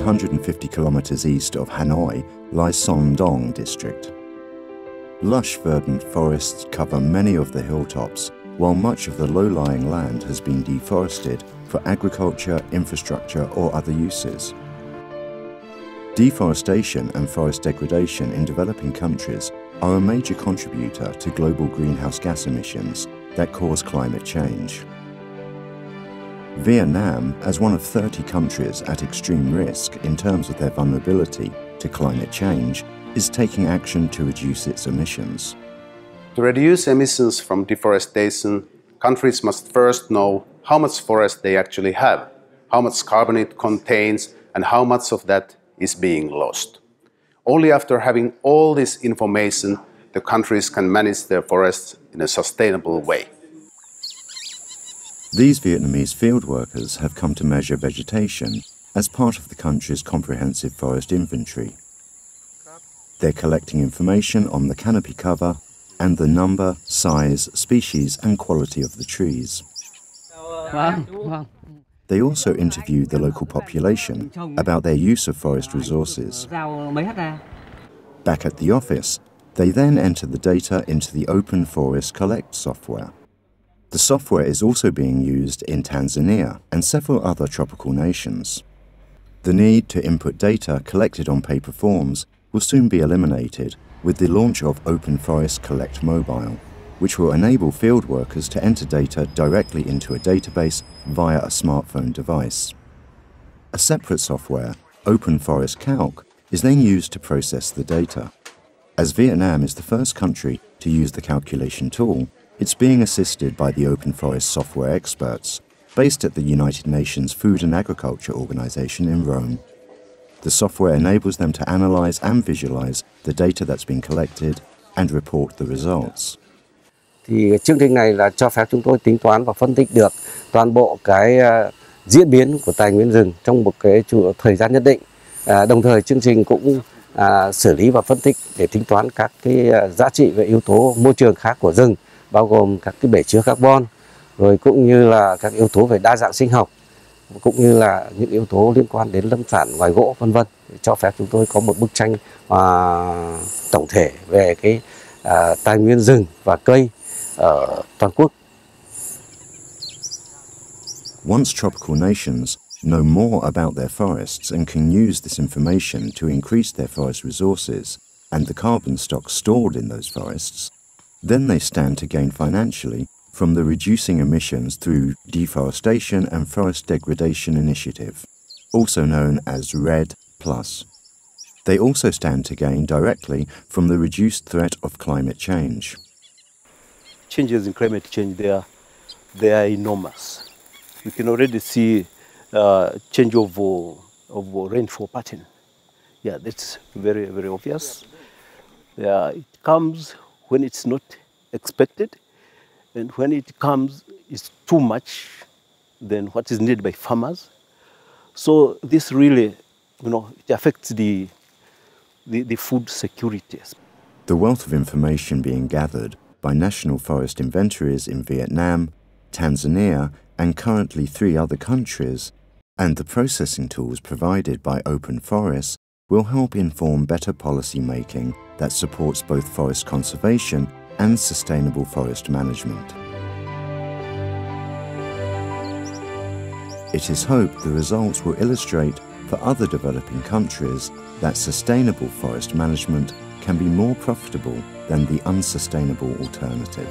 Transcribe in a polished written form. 150 kilometers east of Hanoi, lies Sondong District. Lush verdant forests cover many of the hilltops, while much of the low-lying land has been deforested for agriculture, infrastructure or other uses. Deforestation and forest degradation in developing countries are a major contributor to global greenhouse gas emissions that cause climate change. Vietnam, as one of 30 countries at extreme risk in terms of their vulnerability to climate change, is taking action to reduce its emissions. To reduce emissions from deforestation, countries must first know how much forest they actually have, how much carbon it contains, and how much of that is being lost. Only after having all this information, the countries can manage their forests in a sustainable way. These Vietnamese field workers have come to measure vegetation as part of the country's comprehensive forest inventory. They're collecting information on the canopy cover and the number, size, species and quality of the trees. Wow. They also interviewed the local population about their use of forest resources. Back at the office, they then enter the data into the Open Foris Collect software. The software is also being used in Tanzania and several other tropical nations. The need to input data collected on paper forms will soon be eliminated with the launch of Open Foris Collect Mobile, which will enable field workers to enter data directly into a database via a smartphone device. A separate software, Open Foris Calc, is then used to process the data. As Vietnam is the first country to use the calculation tool, it's being assisted by the Open Foris software experts, based at the United Nations Food and Agriculture Organization in Rome. The software enables them to analyze and visualize the data that's been collected and report the results. Thì chương trình này là cho phép chúng tôi tính toán và phân tích được toàn bộ cái diễn biến của tài nguyên rừng trong một cái thời gian nhất định. Đồng thời chương trình cũng xử lý và phân tích để tính toán các cái giá trị về yếu tố môi trường khác của rừng, bao gồm các cái bể chứa carbon, rồi cũng như là các yếu tố về đa dạng sinh học, cũng như là những yếu tố liên quan đến lâm sản ngoài gỗ, vân vân, cho phép chúng tôi có một bức tranh tổng thể về cái tài nguyên rừng và cây ở toàn quốc. Once tropical nations know more about their forests and can use this information to increase their forest resources and the carbon stock stored in those forests, then they stand to gain financially from the Reducing Emissions Through Deforestation and Forest Degradation Initiative, also known as REDD+. They also stand to gain directly from the reduced threat of climate change. Changes in climate change, they are enormous. You can already see change of rainfall pattern. Yeah, that's very, very obvious. Yeah, it comes when it's not expected, and when it comes, it's too much than what is needed by farmers. So this really, it affects the food security. The wealth of information being gathered by national forest inventories in Vietnam, Tanzania, and currently 3 other countries, and the processing tools provided by Open Foris will help inform better policy making that supports both forest conservation and sustainable forest management. It is hoped the results will illustrate for other developing countries that sustainable forest management can be more profitable than the unsustainable alternative.